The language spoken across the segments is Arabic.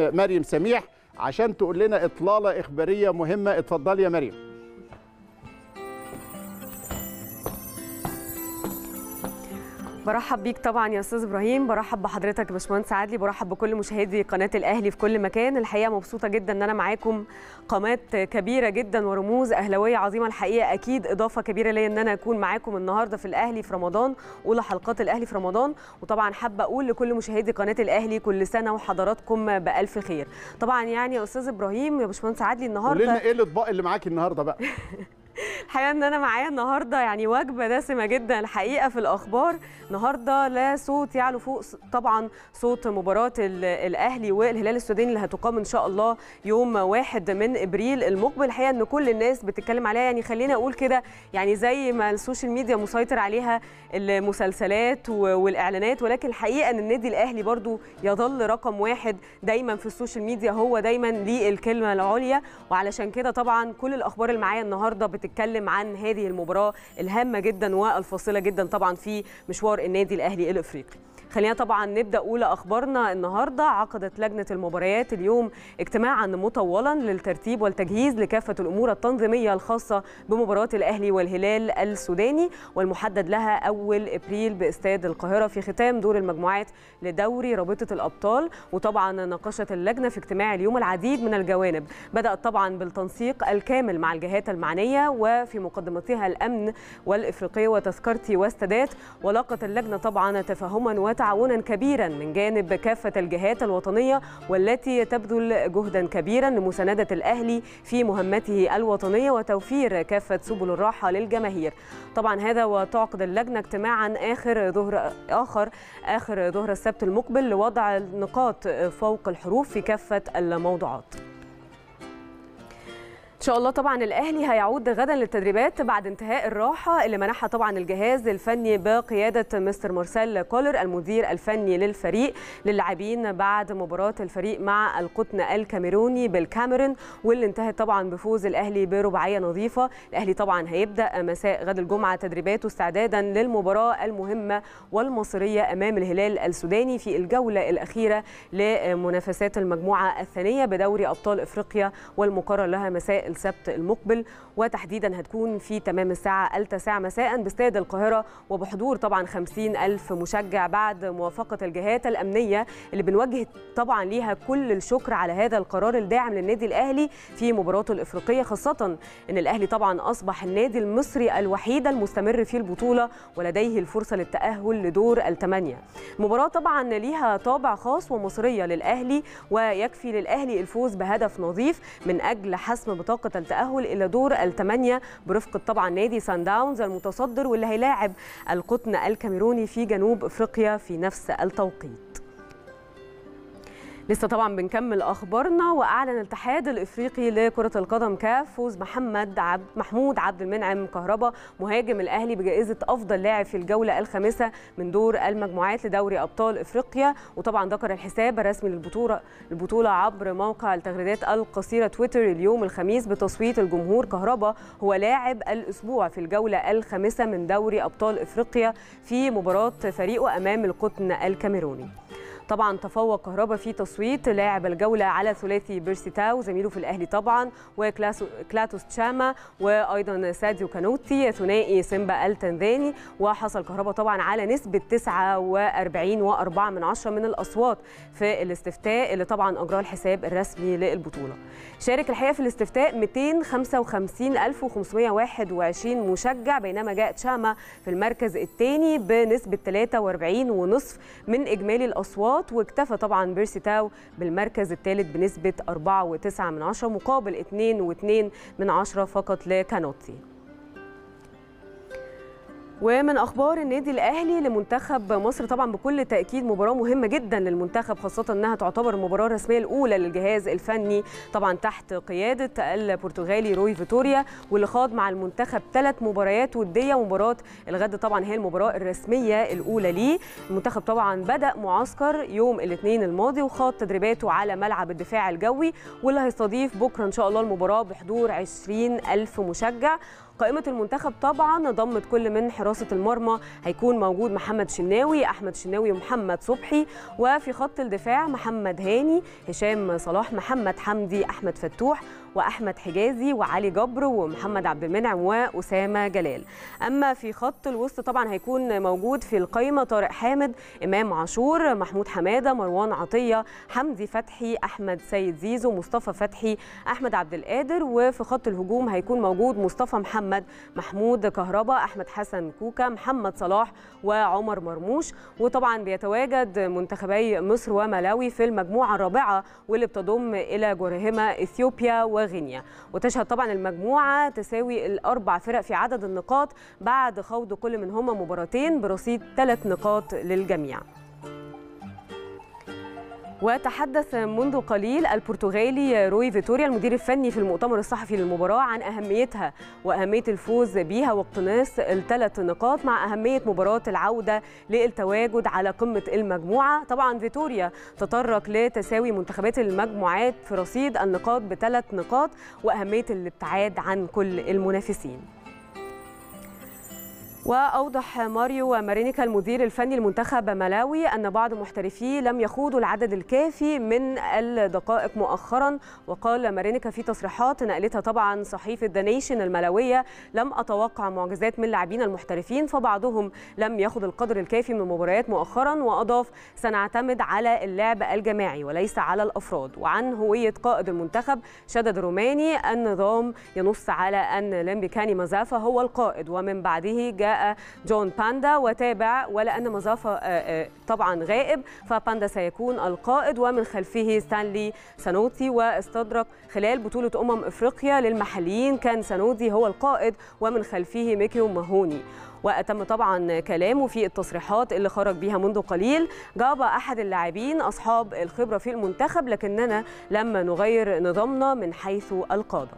مريم سميح عشان تقول لنا إطلالة إخبارية مهمة. اتفضلي يا مريم. برحب بيك طبعا يا استاذ ابراهيم، برحب بحضرتك يا باشمهندس سعدلي، برحب بكل مشاهدي قناه الاهلي في كل مكان. الحقيقه مبسوطه جدا ان انا معاكم، قامات كبيره جدا ورموز اهلاويه عظيمه. الحقيقه اكيد اضافه كبيره ليا ان انا اكون معاكم النهارده في الاهلي في رمضان، اولى حلقات الاهلي في رمضان. وطبعا حابه اقول لكل مشاهدي قناه الاهلي كل سنه وحضراتكم بالف خير. طبعا يعني يا استاذ ابراهيم يا باشمهندس سعدلي النهارده قول لنا ايه الاطباق اللي معاكي النهارده بقى؟ الحقيقه ان انا معايا النهارده يعني وجبه دسمه جدا الحقيقه في الاخبار النهارده. لا صوت يعلو فوق طبعا صوت مباراه الاهلي والهلال السوداني اللي هتقام ان شاء الله يوم 1 أبريل المقبل. الحقيقه ان كل الناس بتتكلم عليها، يعني خلينا اقول كده يعني زي ما السوشيال ميديا مسيطر عليها المسلسلات والاعلانات، ولكن الحقيقه ان النادي الاهلي برضو يظل رقم واحد دايما في السوشيال ميديا، هو دايما ليه الكلمه العليا. وعلشان كده طبعا كل الاخبار اللي معايا النهارده بتتكلم عن هذه المباراة الهامة جدا والفاصلة جدا طبعا في مشوار النادي الأهلي الأفريقي. خلينا طبعا نبدا اولى اخبارنا النهارده. عقدت لجنه المباريات اليوم اجتماعا مطولا للترتيب والتجهيز لكافه الامور التنظيميه الخاصه بمباراه الاهلي والهلال السوداني والمحدد لها 1 أبريل باستاد القاهره في ختام دور المجموعات لدوري رابطه الابطال. وطبعا ناقشت اللجنه في اجتماع اليوم العديد من الجوانب، بدات طبعا بالتنسيق الكامل مع الجهات المعنيه وفي مقدمتها الامن والافريقيه وتذكرتي والسادات. ولاقت اللجنه طبعا تفاهما تعاونا كبيرا من جانب كافة الجهات الوطنية والتي تبذل جهدا كبيرا لمساندة الأهلي في مهمته الوطنية وتوفير كافة سبل الراحة للجماهير. طبعا هذا وتعقد اللجنة اجتماعا آخر ظهر السبت المقبل لوضع النقاط فوق الحروف في كافة الموضوعات. إن شاء الله طبعا الأهلي هيعود غدا للتدريبات بعد انتهاء الراحة اللي منحها طبعا الجهاز الفني بقيادة مستر مارسيل كولر المدير الفني للفريق للاعبين بعد مباراة الفريق مع القطن الكاميروني بالكاميرون واللي انتهت طبعا بفوز الأهلي برباعية نظيفة. الأهلي طبعا هيبدأ مساء غد الجمعة تدريباته استعدادا للمباراة المهمة والمصرية أمام الهلال السوداني في الجولة الأخيرة لمنافسات المجموعة الثانية بدوري أبطال إفريقيا والمقرر لها مساء السبت المقبل، وتحديدا هتكون في تمام الساعة 9:00 مساء باستاد القاهرة وبحضور طبعا 50,000 مشجع بعد موافقة الجهات الأمنية اللي بنوجه طبعا ليها كل الشكر على هذا القرار الداعم للنادي الأهلي في مباراته الإفريقية، خاصة أن الأهلي طبعا أصبح النادي المصري الوحيد المستمر في البطولة ولديه الفرصة للتأهل لدور الثمانية. مباراة طبعا ليها طابع خاص ومصرية للأهلي ويكفي للأهلي الفوز بهدف نظيف من أجل حسم بطاقة التأهل إلى دور الثمانية برفقة طبعا نادي سان داونز المتصدر واللي هيلاعب القطن الكاميروني في جنوب أفريقيا في نفس التوقيت. لسه طبعا بنكمل اخبارنا. واعلن الاتحاد الافريقي لكره القدم كاف فوز محمود عبد المنعم كهربا مهاجم الاهلي بجائزه افضل لاعب في الجوله الخامسه من دور المجموعات لدوري ابطال افريقيا. وطبعا ذكر الحساب الرسمي للبطوله عبر موقع التغريدات القصيره تويتر اليوم الخميس بتصويت الجمهور كهربا هو لاعب الاسبوع في الجوله الخامسه من دوري ابطال افريقيا في مباراه فريقه امام القطن الكاميروني. طبعا تفوق كهربا في تصويت لاعب الجوله على ثلاثي بيرسيتاو زميله في الاهلي طبعا وكلاتوس تشاما وايضا ساديو كانوتي ثنائي سيمبا التنزاني. وحصل كهربا طبعا على نسبه 49.4% من الاصوات في الاستفتاء اللي طبعا اجراه الحساب الرسمي للبطوله. شارك الحقيقه في الاستفتاء 255,521 مشجع، بينما جاء تشاما في المركز الثاني بنسبه 43.5% من اجمالي الاصوات، واكتفى طبعا بيرسي تاو بالمركز الثالث بنسبة 4.9% مقابل 2.2% فقط لكانوتي. ومن أخبار النادي الأهلي لمنتخب مصر طبعا بكل تأكيد مباراة مهمة جدا للمنتخب، خاصة أنها تعتبر المباراة الرسمية الأولى للجهاز الفني طبعا تحت قيادة البرتغالي روي فيتوريا واللي خاض مع المنتخب 3 مباريات ودية. ومباراة الغد طبعا هي المباراة الرسمية الأولى ليه. المنتخب طبعا بدأ معسكر يوم الاثنين الماضي وخاض تدريباته على ملعب الدفاع الجوي واللي هيستضيف بكرة إن شاء الله المباراة بحضور 20,000 مشجع. قائمة المنتخب طبعا ضمت كل من حراسة المرمى هيكون موجود محمد شناوي، أحمد شناوي ومحمد صبحي، وفي خط الدفاع محمد هاني، هشام صلاح، محمد حمدي، أحمد فتوح وأحمد حجازي وعلي جبر ومحمد عبد المنعم وأسامة جلال. أما في خط الوسط طبعا هيكون موجود في القائمة طارق حامد، إمام عاشور، محمود حمادة، مروان عطية، حمدي فتحي، أحمد سيد زيزو، مصطفى فتحي، أحمد عبد القادر. وفي خط الهجوم هيكون موجود مصطفى محمد، محمود كهربا، أحمد حسن كوكا، محمد صلاح وعمر مرموش. وطبعا بيتواجد منتخبي مصر وملاوي في المجموعة الرابعة واللي بتضم إلى جوارهما إثيوبيا وغينيا. وتشهد طبعا المجموعة تساوي الأربع فرق في عدد النقاط بعد خوض كل منهما مباراتين برصيد 3 نقاط للجميع. وتحدث منذ قليل البرتغالي روي فيتوريا المدير الفني في المؤتمر الصحفي للمباراة عن أهميتها وأهمية الفوز بيها واقتناص ال3 نقاط مع أهمية مباراة العودة للتواجد على قمة المجموعة. طبعا فيتوريا تطرق لتساوي منتخبات المجموعات في رصيد النقاط ب3 نقاط وأهمية الابتعاد عن كل المنافسين. وأوضح ماريو مارينيكا المدير الفني لمنتخب ملاوي أن بعض محترفيه لم يخوضوا العدد الكافي من الدقائق مؤخرا. وقال مارينيكا في تصريحات نقلتها طبعا صحيفة ذا نيشن الملاوية: لم أتوقع معجزات من اللاعبين المحترفين، فبعضهم لم ياخذ القدر الكافي من المباريات مؤخرا. وأضاف: سنعتمد على اللعب الجماعي وليس على الأفراد. وعن هوية قائد المنتخب شدد الروماني: النظام ينص على أن لامبيكاني مزافة هو القائد، ومن بعده جاء جون باندا وتابع، ولأن مزافة طبعا غائب فباندا سيكون القائد، ومن خلفه ستانلي سانوتي. واستدرك خلال بطولة أفريقيا للمحليين كان سانوتي هو القائد ومن خلفه ميكيو ماهوني. وأتم طبعا كلامه في التصريحات اللي خرج بيها منذ قليل: جاب أحد اللاعبين أصحاب الخبرة في المنتخب، لكننا لما نغير نظامنا من حيث القادة.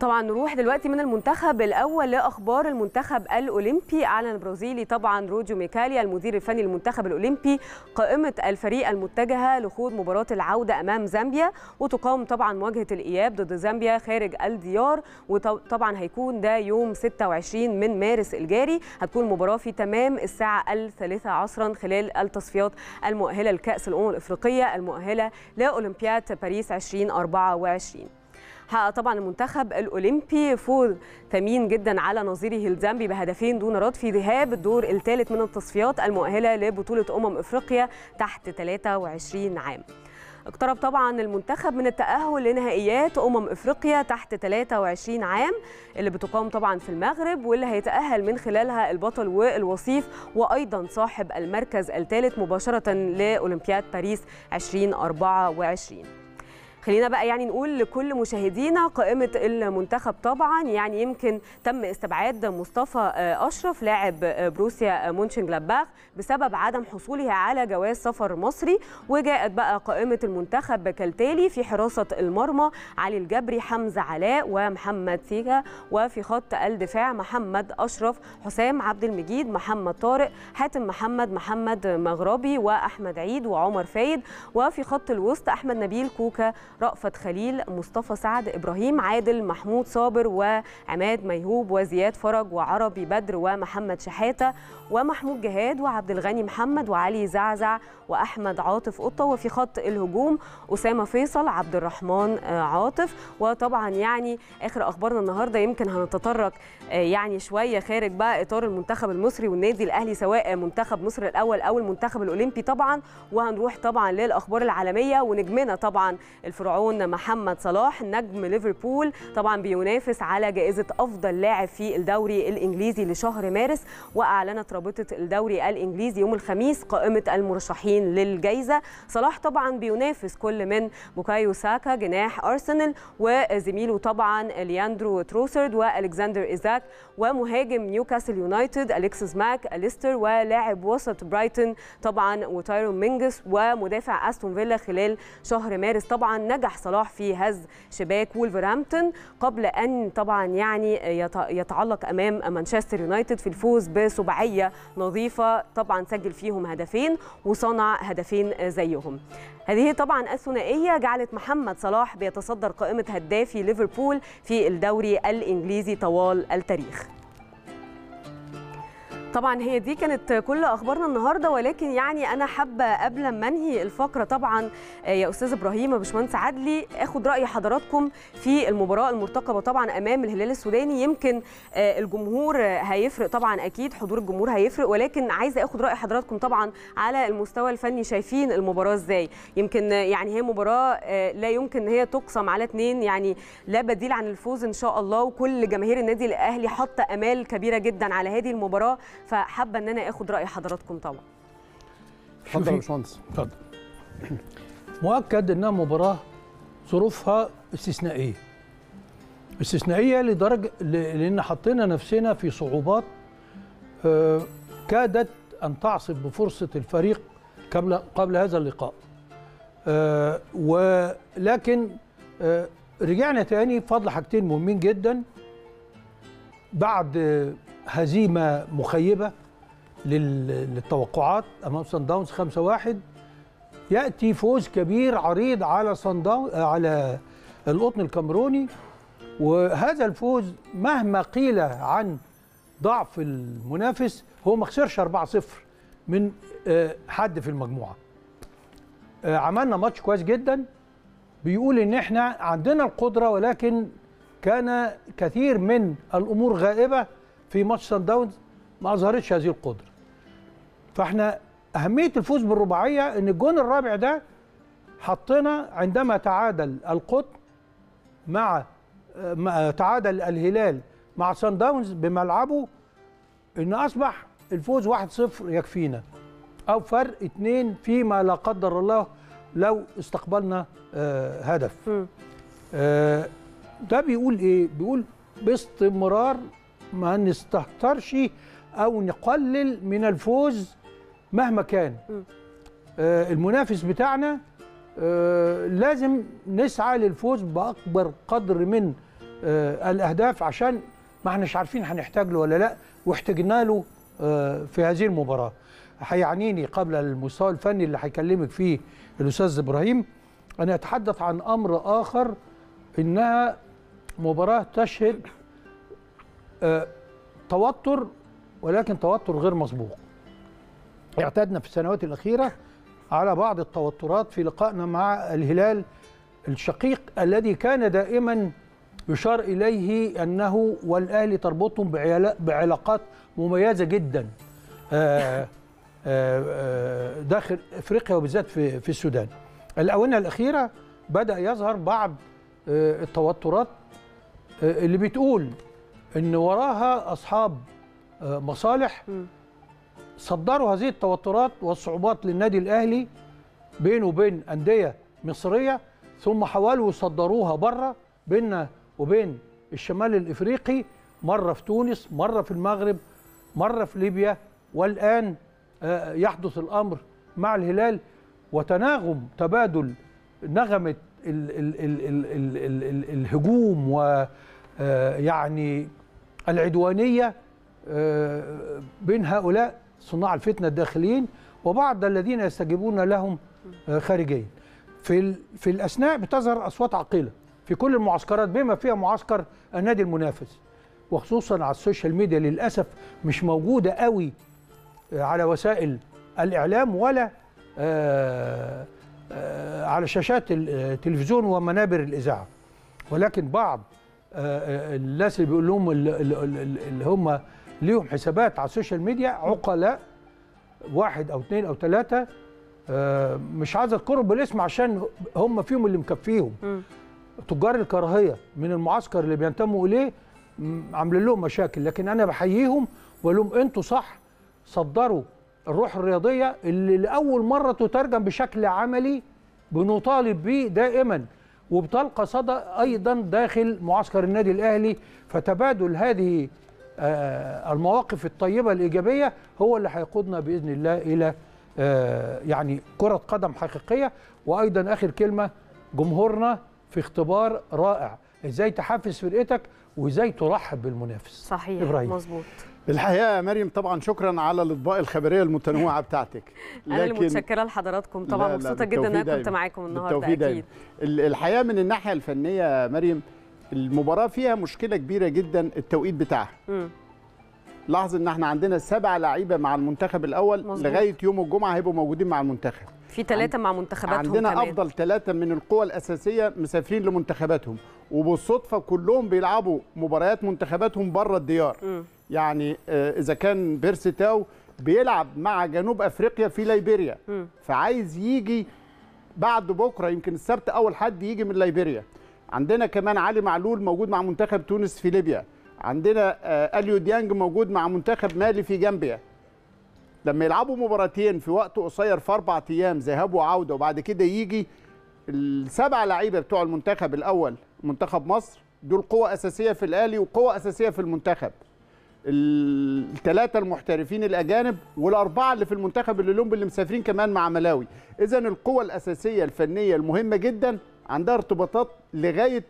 طبعا نروح دلوقتي من المنتخب الاول لاخبار المنتخب الاولمبي. اعلن البرازيلي طبعا روجو ميكاليا المدير الفني للمنتخب الاولمبي قائمه الفريق المتجهه لخوض مباراه العوده امام زامبيا، وتقام طبعا مواجهه الاياب ضد زامبيا خارج الديار، وطبعا هيكون ده يوم 26 من مارس الجاري. هتكون المباراه في تمام الساعه 15 خلال التصفيات المؤهله لكاس الامم الافريقيه المؤهله لاولمبياد باريس 2024. حقق طبعا المنتخب الاولمبي فوز ثمين جدا على نظيره الزامبي ب2 هدف دون رد في ذهاب الدور الثالث من التصفيات المؤهله لبطوله افريقيا تحت 23 عام. اقترب طبعا المنتخب من التأهل لنهائيات افريقيا تحت 23 عام اللي بتقام طبعا في المغرب، واللي هيتأهل من خلالها البطل والوصيف وايضا صاحب المركز الثالث مباشره لاولمبياد باريس 2024. خلينا بقى يعني نقول لكل مشاهدينا قائمة المنتخب. طبعا يعني يمكن تم استبعاد مصطفى أشرف لاعب بروسيا مونشنجلادباخ بسبب عدم حصوله على جواز سفر مصري. وجاءت بقى قائمة المنتخب كالتالي: في حراسة المرمى علي الجبري، حمزة علاء ومحمد سيكا. وفي خط الدفاع محمد أشرف، حسام عبد المجيد، محمد طارق، حاتم محمد، محمد مغربي وأحمد عيد وعمر فايد. وفي خط الوسط أحمد نبيل، كوكا، رأفت خليل، مصطفى سعد، إبراهيم، عادل، محمود صابر وعماد ميهوب وزياد فرج وعربي بدر ومحمد شحاتة ومحمود جهاد وعبد الغني محمد وعلي زعزع وأحمد عاطف قطة. وفي خط الهجوم أسامة فيصل، عبد الرحمن عاطف. وطبعا يعني آخر أخبارنا النهاردة يمكن هنتطرق يعني شوية خارج بقى إطار المنتخب المصري والنادي الأهلي، سواء منتخب مصر الأول أو المنتخب الأولمبي طبعا. وهنروح طبعا للأخبار العالمية ونجمنا طبعا الفرعون محمد صلاح نجم ليفربول طبعا بينافس على جائزة أفضل لاعب في الدوري الإنجليزي لشهر مارس. وأعلنت رابطة الدوري الإنجليزي يوم الخميس قائمة المرشحين للجائزة. صلاح طبعا بينافس كل من بوكايو ساكا جناح أرسنال، وزميله طبعا لياندرو تروسرد وألكسندر إيزاك، ومهاجم نيوكاسل يونايتد أليكسيس ماك أليستر، ولاعب وسط برايتون طبعا وتايرون مينجس، ومدافع أستون فيلا خلال شهر مارس. طبعا نجح صلاح في هز شباك وولفرهامبتون قبل أن طبعا يعني يتعلق أمام مانشستر يونايتد في الفوز بسبعية نظيفة، طبعا سجل فيهم هدفين وصنع هدفين زيهم. هذه طبعا الثنائية جعلت محمد صلاح بيتصدر قائمة هدافي ليفربول في الدوري الإنجليزي طوال التاريخ. طبعا هي دي كانت كل اخبارنا النهارده، ولكن يعني انا حابه قبل ما انهي الفقره طبعا يا استاذ ابراهيم يا باشمهندس سعدلي اخد راي حضراتكم في المباراه المرتقبه طبعا امام الهلال السوداني. يمكن الجمهور هيفرق طبعا، اكيد حضور الجمهور هيفرق، ولكن عايزه اخد راي حضراتكم طبعا على المستوى الفني، شايفين المباراه ازاي؟ يمكن يعني هي مباراه لا يمكن هي تقسم على اثنين، يعني لا بديل عن الفوز ان شاء الله، وكل جماهير النادي الاهلي حاطه امال كبيره جدا على هذه المباراه، فحابه ان انا اخد راي حضراتكم طبعا. اتفضل يا باشمهندس. اتفضل. مؤكد انها مباراه ظروفها استثنائيه. استثنائيه لدرجه لان حطينا نفسنا في صعوبات كادت ان تعصف بفرصه الفريق قبل هذا اللقاء. ولكن رجعنا تاني بفضل حاجتين مهمين جدا. بعد هزيمة مخيبة للتوقعات أمام صن داونز 5-1 يأتي فوز كبير عريض على على القطن الكاميروني، وهذا الفوز مهما قيل عن ضعف المنافس هو ما خسرش 4-0 من حد في المجموعة. عملنا ماتش كويس جدا بيقول إن إحنا عندنا القدرة، ولكن كان كثير من الأمور غائبة في ماتش صن داونز ما اظهرتش هذه القدره. فاحنا اهميه الفوز بالرباعيه ان الجون الرابع ده حطينا عندما تعادل القطن مع تعادل الهلال مع صن داونز بملعبه، ان اصبح الفوز 1-0 يكفينا او فرق 2 فيما لا قدر الله لو استقبلنا هدف. ده بيقول ايه؟ بيقول باستمرار ما نستهترش أو نقلل من الفوز مهما كان. المنافس بتاعنا لازم نسعى للفوز بأكبر قدر من الأهداف، عشان ما احناش عارفين هنحتاج له ولا لا، واحتجنا له في هذه المباراة. هيعنيني قبل المستوى الفني اللي هيكلمك فيه الأستاذ إبراهيم أنا أتحدث عن أمر آخر، إنها مباراة تشهد توتر، ولكن توتر غير مسبوق. اعتدنا في السنوات الأخيرة على بعض التوترات في لقائنا مع الهلال الشقيق الذي كان دائما يشار إليه أنه والأهلي تربطهم بعلاقات مميزة جدا داخل أفريقيا وبالذات في السودان. الآونة الأخيرة بدأ يظهر بعض التوترات اللي بتقول إن وراها أصحاب مصالح صدروا هذه التوترات والصعوبات للنادي الأهلي بينه وبين أندية مصرية، ثم حاولوا يصدروها بره بيننا وبين الشمال الإفريقي، مرة في تونس، مرة في المغرب، مرة في ليبيا، والآن يحدث الأمر مع الهلال. وتناغم تبادل نغمة الهجوم و يعني العدوانية بين هؤلاء صناع الفتنة الداخليين وبعض الذين يستجيبون لهم خارجيا. في الأثناء بتظهر أصوات عقيلة في كل المعسكرات بما فيها معسكر النادي المنافس، وخصوصا على السوشيال ميديا للأسف مش موجودة قوي على وسائل الإعلام ولا على شاشات التلفزيون ومنابر الإذاعة. ولكن بعض الناس اللي بيقول لهم اللي هم ليهم حسابات على السوشيال ميديا عقلاء، واحد او اثنين او ثلاثه، مش عايز اذكرهم بالاسم عشان هم فيهم اللي مكفيهم، تجار الكراهيه من المعسكر اللي بينتموا اليه عاملين لهم مشاكل. لكن انا بحييهم واقول لهم انتوا صح، صدروا الروح الرياضيه اللي لاول مره تترجم بشكل عملي بنطالب بيه دائما، وبتلقى صدى أيضا داخل معسكر النادي الأهلي. فتبادل هذه المواقف الطيبة الإيجابية هو اللي هيقودنا بإذن الله إلى يعني كرة قدم حقيقية. وأيضا آخر كلمة جمهورنا في اختبار رائع، ازاي تحفز فرقتك وازاي ترحب بالمنافس. صحيح إبراهيم. مظبوط. الحقيقه يا مريم طبعا شكرا على الاطباق الخبريه المتنوعه بتاعتك. انا اللي متشكره لحضراتكم طبعا، مبسوطه جدا ان انا كنت معاكم النهارده. اكيد الحقيقه من الناحيه الفنيه يا مريم المباراه فيها مشكله كبيره جدا، التوقيت بتاعها. لاحظ ان احنا عندنا 7 لعيبه مع المنتخب الاول. مزبوط. لغايه يوم الجمعه هيبقوا موجودين مع المنتخب، في 3 مع منتخباتهم، عندنا كمان افضل 3 من القوى الاساسيه مسافرين لمنتخباتهم، وبالصدفه كلهم بيلعبوا مباريات منتخباتهم بره الديار. يعني اذا كان بيرسي تاو بيلعب مع جنوب افريقيا في ليبيريا، فعايز يجي بعد بكره يمكن السبت اول حد يجي من ليبيريا. عندنا كمان علي معلول موجود مع منتخب تونس في ليبيا، عندنا اليو ديانج موجود مع منتخب مالي في جامبيا. لما يلعبوا مباراتين في وقت قصير في 4 ايام ذهاب وعوده، وبعد كده يجي ال7 لعيبه بتوع المنتخب الاول منتخب مصر، دول قوه اساسيه في الاهلي وقوه اساسيه في المنتخب. ال3 المحترفين الاجانب وال4 اللي في المنتخب الليلومبي اللي مسافرين كمان مع ملاوي. اذا القوه الاساسيه الفنيه المهمه جدا عندها ارتباطات لغايه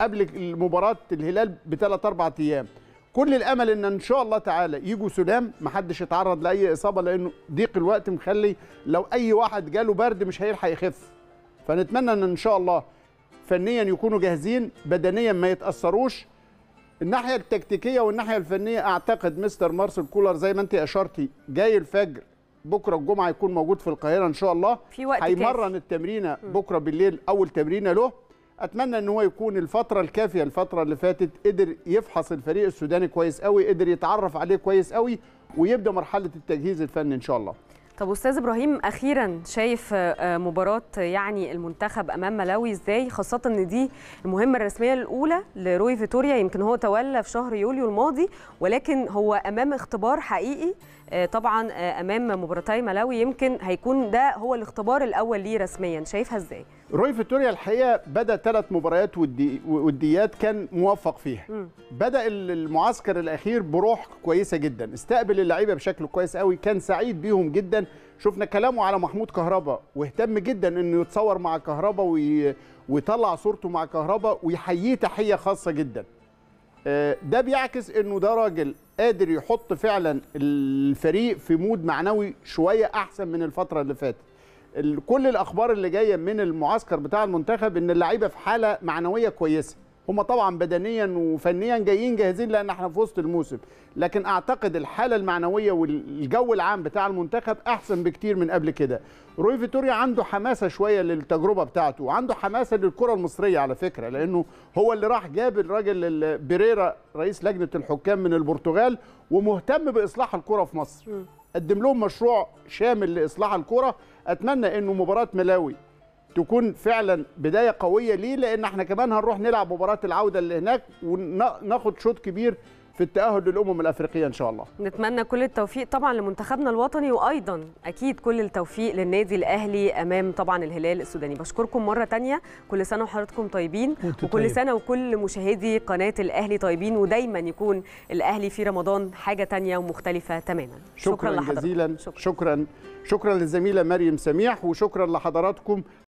قبل مباراه الهلال ب3-4 ايام. كل الامل ان شاء الله تعالى يجوا سلام، محدش يتعرض لاي اصابه، لانه ضيق الوقت مخلي لو اي واحد جاله برد مش هيلحق يخف. فنتمنى ان شاء الله فنيا يكونوا جاهزين، بدنيا ما يتاثروش. الناحيه التكتيكيه والناحيه الفنيه اعتقد مستر مارسيل كولر زي ما انت اشرتي جاي الفجر بكره الجمعه يكون موجود في القاهره ان شاء الله، في وقت هيمرن التمرينه بكره بالليل اول تمرينه له. اتمنى ان هو يكون الفتره الكافيه، الفتره اللي فاتت قدر يفحص الفريق السوداني كويس قوي، قدر يتعرف عليه كويس قوي، ويبدا مرحله التجهيز الفني ان شاء الله. طب استاذ ابراهيم اخيرا، شايف مباراه يعني المنتخب امام ملاوي ازاي، خاصه ان دي المهمه الرسميه الاولى لروي فيتوريا؟ يمكن هو تولى في شهر يوليو الماضي، ولكن هو امام اختبار حقيقي طبعا امام مباراتي ملاوي، يمكن هيكون ده هو الاختبار الاول ليه رسميا. شايفها ازاي؟ روي فيتوريا الحقيقه بدا 3 مباريات وديات كان موفق فيها. بدا المعسكر الاخير بروح كويسه جدا، استقبل اللعيبه بشكل كويس قوي، كان سعيد بيهم جدا. شفنا كلامه على محمود كهربا، واهتم جدا انه يتصور مع كهربا ويطلع صورته مع كهربا ويحييه تحيه خاصه جدا. ده بيعكس انه ده راجل قادر يحط فعلا الفريق في مود معنوي شويه احسن من الفتره اللي فاتت. كل الاخبار اللي جايه من المعسكر بتاع المنتخب ان اللعيبه في حاله معنويه كويسه، هم طبعا بدنيا وفنيا جايين جاهزين لان احنا في وسط الموسم، لكن اعتقد الحاله المعنويه والجو العام بتاع المنتخب احسن بكتير من قبل كده. روي فيتوريا عنده حماسه شويه للتجربه بتاعته، وعنده حماسه للكره المصريه على فكره، لانه هو اللي راح جاب الراجل بيريرا رئيس لجنه الحكام من البرتغال، ومهتم باصلاح الكره في مصر. قدم لهم مشروع شامل لاصلاح الكره. اتمنى انه مباراه ملاوي تكون فعلا بدايه قويه ليه، لان احنا كمان هنروح نلعب مباراه العوده اللي هناك، وناخد شوط كبير في التاهل للامم الافريقيه ان شاء الله. نتمنى كل التوفيق طبعا لمنتخبنا الوطني، وايضا اكيد كل التوفيق للنادي الاهلي امام طبعا الهلال السوداني. بشكركم مره ثانيه، كل سنه وحضراتكم طيبين، وكل سنه وكل مشاهدي قناه الاهلي طيبين، ودايما يكون الاهلي في رمضان حاجه ثانيه ومختلفه تماما. شكرا جزيلا. شكرا للزميله مريم سميح، وشكرا لحضراتكم.